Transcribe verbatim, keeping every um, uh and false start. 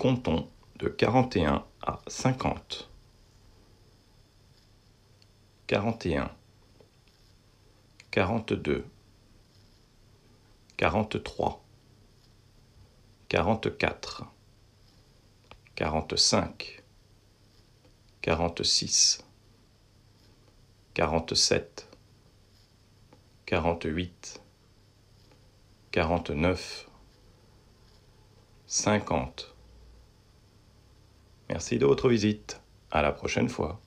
comptons de quarante et un à cinquante. quarante et un, quarante-deux, quarante-trois, quarante-quatre, quarante-cinq, quarante-six, quarante-sept, quarante-huit, quarante-neuf, cinquante. Merci de votre visite. À la prochaine fois.